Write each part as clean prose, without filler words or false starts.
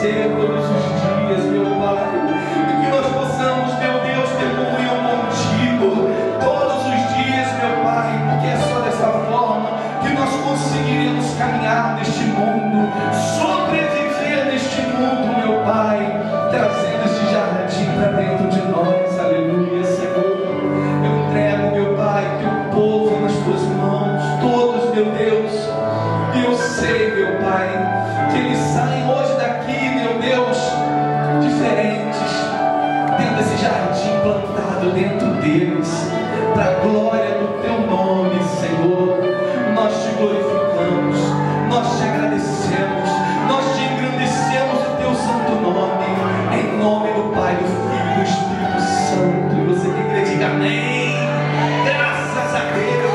você todos os dias, meu Pai, e que nós possamos, meu Deus, ter comunhão contigo todos os dias, meu Pai, porque é só dessa forma que nós conseguiremos caminhar neste mundo, sobreviver neste mundo, meu Pai, trazendo este jardim para dentro de nós, aleluia, Senhor. Eu entrego, meu Pai, teu povo nas tuas mãos, todos, meu Deus, e eu sei, meu Pai, que eles saem hoje daqui, meu Deus, diferentes, tendo esse jardim plantado dentro deles, para a glória do teu nome, Senhor. Nós te glorificamos, nós te agradecemos, nós te engrandecemos o teu santo nome, em nome do Pai, do Filho e do Espírito Santo. E você que crê, diga amém. Graças a Deus.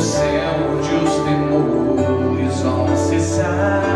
Céu onde os temores vão cessar.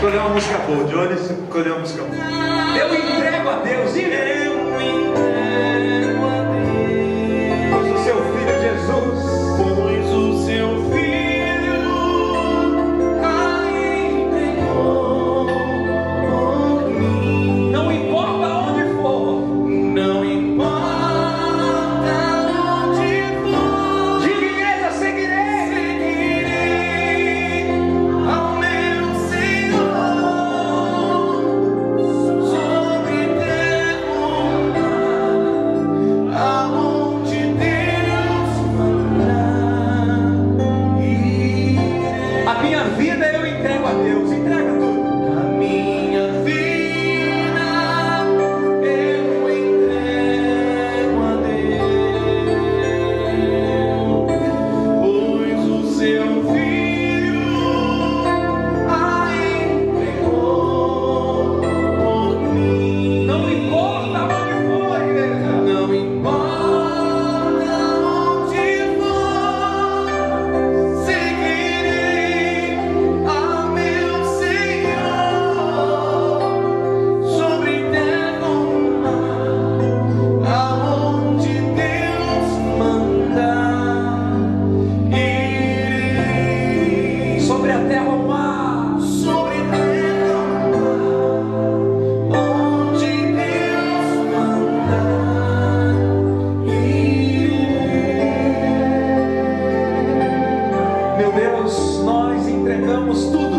Escolher uma música boa, Johnny, escolher uma música boa. Eu entrego a Deus, eu entrego a Deus. Pois o seu filho Jesus, pois o seu filho aí entregou por mim. Não importa onde for, não importa onde for, de igreja seguirei ao meu Senhor.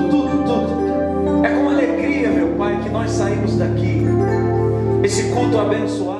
Tudo. É com alegria, meu Pai, que nós saímos daqui. Esse culto abençoado.